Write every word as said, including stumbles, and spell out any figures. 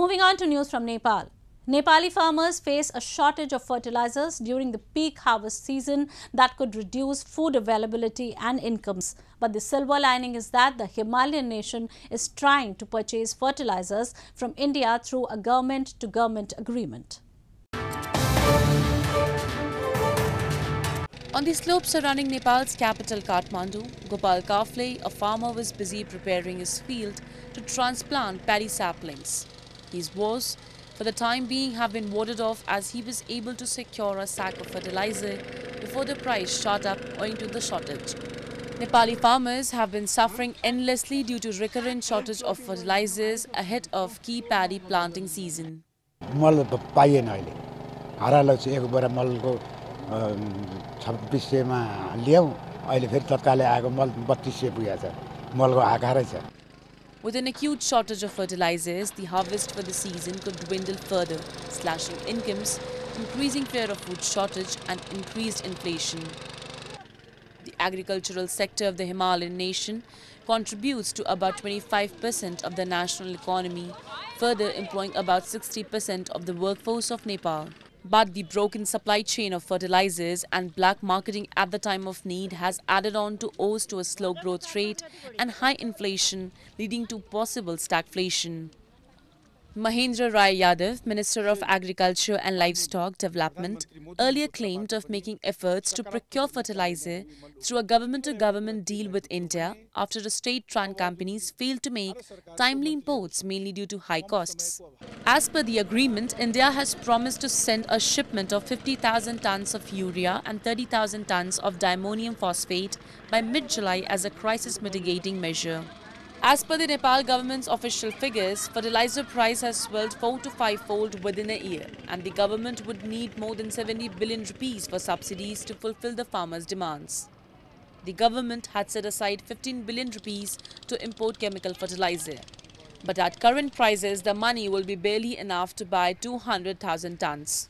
Moving on to news from Nepal. Nepali farmers face a shortage of fertilizers during the peak harvest season that could reduce food availability and incomes. But the silver lining is that the Himalayan nation is trying to purchase fertilizers from India through a government-to-government agreement. On the slopes surrounding Nepal's capital Kathmandu, Gopal Kafle, a farmer, was busy preparing his field to transplant paddy saplings. His woes, for the time being, have been warded off as he was able to secure a sack of fertilizer before the price shot up owing to the shortage. Nepali farmers have been suffering endlessly due to recurrent shortage of fertilizers ahead of key paddy planting season. With an acute shortage of fertilizers, the harvest for the season could dwindle further, slashing incomes, increasing fear of food shortage and increased inflation. The agricultural sector of the Himalayan nation contributes to about twenty-five percent of the national economy, further employing about sixty percent of the workforce of Nepal. But the broken supply chain of fertilizers and black marketing at the time of need has added on to owes to a slow growth rate and high inflation, leading to possible stagflation. Mahendra Raya Yadav, Minister of Agriculture and Livestock Development, earlier claimed of making efforts to procure fertilizer through a government-to-government deal with India after the state-run companies failed to make timely imports mainly due to high costs. As per the agreement, India has promised to send a shipment of fifty thousand tons of urea and thirty thousand tons of diammonium phosphate by mid-July as a crisis mitigating measure. As per the Nepal government's official figures, fertilizer price has swelled four to five-fold within a year, and the government would need more than seventy billion rupees for subsidies to fulfill the farmers' demands. The government had set aside fifteen billion rupees to import chemical fertilizer, but at current prices, the money will be barely enough to buy two hundred thousand tons.